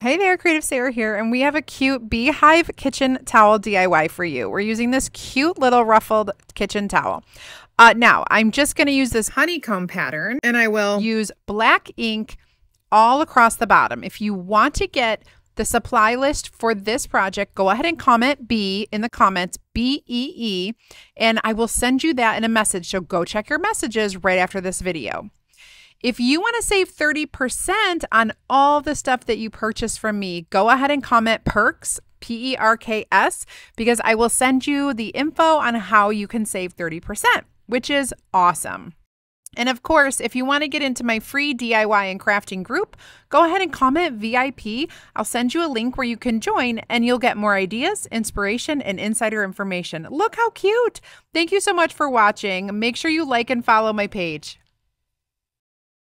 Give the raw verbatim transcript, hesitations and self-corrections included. Hey there, Creative Sarah here, and we have a cute beehive kitchen towel D I Y for you. We're using this cute little ruffled kitchen towel. Uh, now, I'm just going to use this honeycomb pattern, and I will use black ink all across the bottom. If you want to get the supply list for this project, go ahead and comment B in the comments, B E E, and I will send you that in a message, so go check your messages right after this video. If you want to save thirty percent on all the stuff that you purchase from me, go ahead and comment perks, P E R K S, because I will send you the info on how you can save thirty percent, which is awesome. And of course, if you want to get into my free D I Y and crafting group, go ahead and comment V I P. I'll send you a link where you can join and you'll get more ideas, inspiration, and insider information. Look how cute. Thank you so much for watching. Make sure you like and follow my page.